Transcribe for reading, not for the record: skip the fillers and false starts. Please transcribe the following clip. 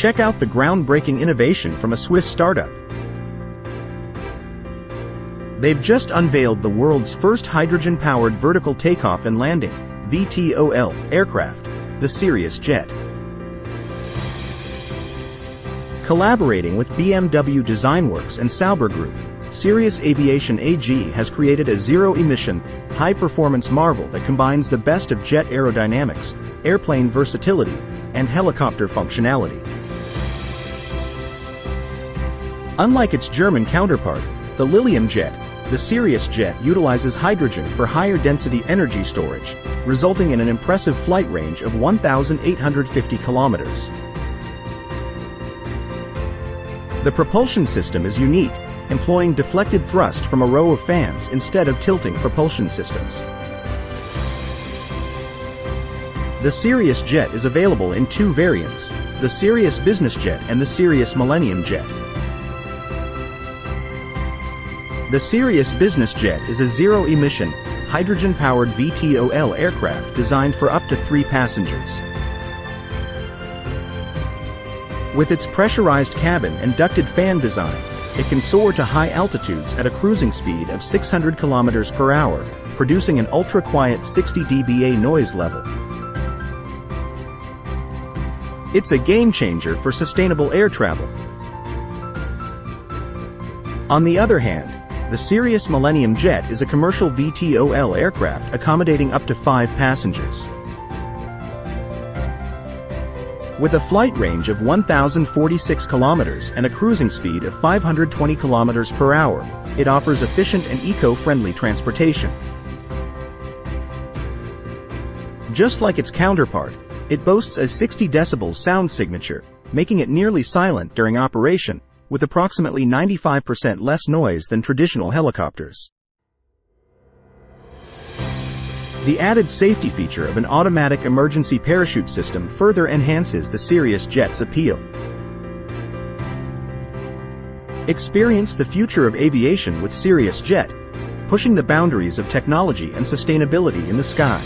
Check out the groundbreaking innovation from a Swiss startup. They've just unveiled the world's first hydrogen-powered vertical takeoff and landing (VTOL) aircraft, the Sirius Jet. Collaborating with BMW Designworks and Sauber Group, Sirius Aviation AG has created a zero-emission, high-performance marvel that combines the best of jet aerodynamics, airplane versatility, and helicopter functionality. Unlike its German counterpart, the Lilium Jet, the Sirius Jet utilizes hydrogen for higher density energy storage, resulting in an impressive flight range of 1,850 kilometers. The propulsion system is unique, employing deflected thrust from a row of fans instead of tilting propulsion systems. The Sirius Jet is available in two variants, the Sirius Business Jet and the Sirius Millennium Jet. The Sirius Business Jet is a zero-emission, hydrogen-powered VTOL aircraft designed for up to 3 passengers. With its pressurized cabin and ducted fan design, it can soar to high altitudes at a cruising speed of 600 kilometers per hour, producing an ultra-quiet 60 dBA noise level. It's a game-changer for sustainable air travel. On the other hand, the Sirius Millennium Jet is a commercial VTOL aircraft accommodating up to 5 passengers. With a flight range of 1,046 kilometers and a cruising speed of 520 kilometers per hour, it offers efficient and eco-friendly transportation. Just like its counterpart, it boasts a 60 decibel sound signature, making it nearly silent during operation, with approximately 95% less noise than traditional helicopters. The added safety feature of an automatic emergency parachute system further enhances the Sirius Jet's appeal. Experience the future of aviation with Sirius Jet, pushing the boundaries of technology and sustainability in the sky.